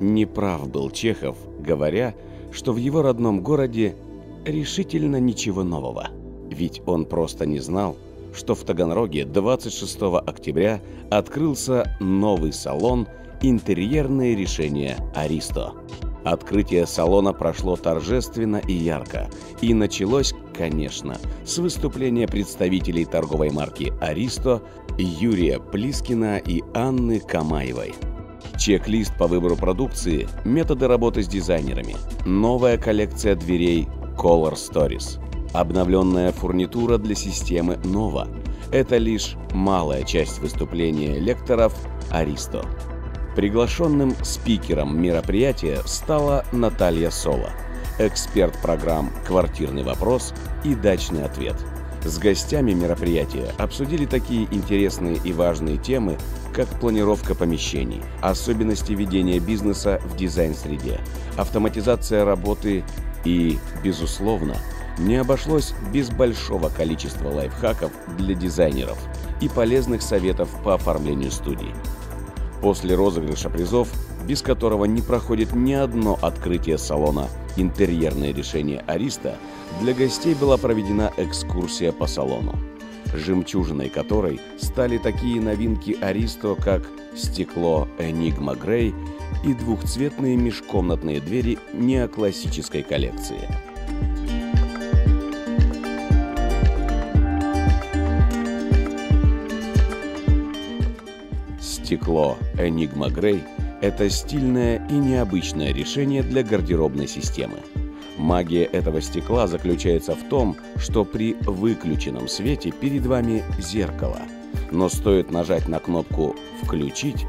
Неправ был Чехов, говоря, что в его родном городе решительно ничего нового. Ведь он просто не знал, что в Таганроге 26 октября открылся новый салон «Интерьерные решения Аристо». Открытие салона прошло торжественно и ярко, и началось, конечно, с выступления представителей торговой марки «Аристо» Юрия Плискина и Анны Камаевой. Чек-лист по выбору продукции, методы работы с дизайнерами, новая коллекция дверей Color Stories, обновленная фурнитура для системы Nova – это лишь малая часть выступления лекторов «Аристо». Приглашенным спикером мероприятия стала Наталья Соло, эксперт программ «Квартирный вопрос» и «Дачный ответ». С гостями мероприятия обсудили такие интересные и важные темы, как планировка помещений, особенности ведения бизнеса в дизайн-среде, автоматизация работы и, безусловно, не обошлось без большого количества лайфхаков для дизайнеров и полезных советов по оформлению студий. После розыгрыша призов, без которого не проходит ни одно открытие салона «Интерьерные решения Аристо», для гостей была проведена экскурсия по салону, жемчужиной которой стали такие новинки Аристо, как стекло Enigma Grey и двухцветные межкомнатные двери неоклассической коллекции. Стекло Enigma Grey – это стильное и необычное решение для гардеробной системы. Магия этого стекла заключается в том, что при выключенном свете перед вами зеркало, но стоит нажать на кнопку «Включить»,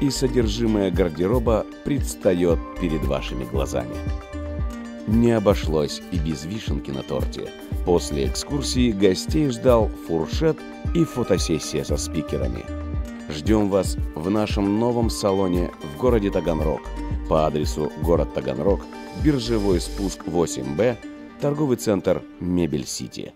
и содержимое гардероба предстает перед вашими глазами. Не обошлось и без вишенки на торте. После экскурсии гостей ждал фуршет и фотосессия со спикерами. Ждем вас в нашем новом салоне в городе Таганрог по адресу город Таганрог, Биржевой спуск 8Б, торговый центр Мебель-Сити.